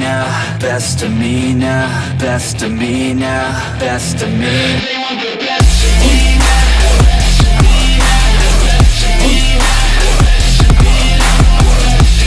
now, best of me now, best of me now, best of me.